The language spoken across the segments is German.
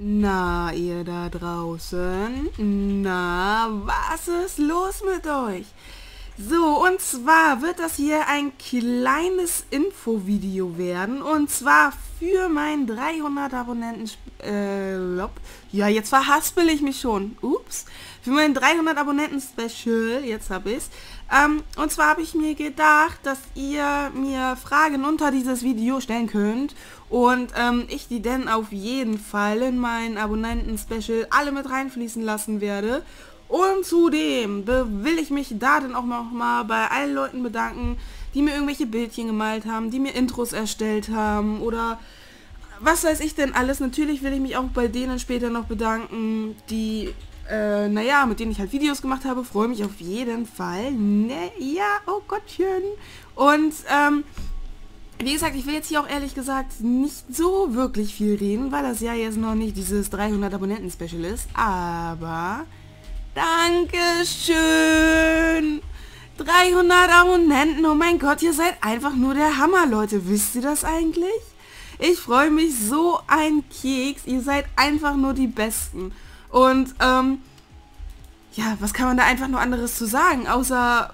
Na, ihr da draußen, na, was ist los mit euch? So, und zwar wird das hier ein kleines Infovideo werden, und zwar für meinen 300 Abonnenten, ja, jetzt verhaspel ich mich schon, ups, für mein 300 Abonnenten Special, jetzt habe ich's, und zwar habe ich mir gedacht, dass ihr mir Fragen unter dieses Video stellen könnt und ich die dann auf jeden Fall in mein Abonnenten Special alle mit reinfließen lassen werde. Und zudem will ich mich da dann auch nochmal bei allen Leuten bedanken, die mir irgendwelche Bildchen gemalt haben, die mir Intros erstellt haben oder was weiß ich denn alles. Natürlich will ich mich auch bei denen später noch bedanken, die, naja, mit denen ich halt Videos gemacht habe. Freue mich auf jeden Fall. Ne, ja, oh Gottchen. Und, wie gesagt, ich will jetzt hier auch ehrlich gesagt nicht so wirklich viel reden, weil das ja jetzt noch nicht dieses 300 Abonnenten Special ist, aber... Dankeschön! 300 Abonnenten, oh mein Gott, ihr seid einfach nur der Hammer, Leute. Wisst ihr das eigentlich? Ich freue mich so ein Keks. Ihr seid einfach nur die Besten. Und, ja, was kann man da einfach nur anderes zu sagen, außer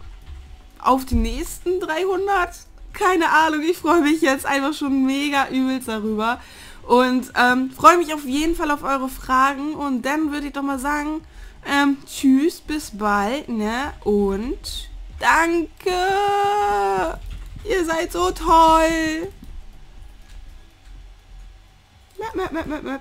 auf die nächsten 300? Keine Ahnung, ich freue mich jetzt einfach schon mega übelst darüber. Und, freue mich auf jeden Fall auf eure Fragen. Und dann würde ich doch mal sagen... tschüss, bis bald, ne? Und danke! Ihr seid so toll! Mäp, mäp, mäp, mäp, mäp.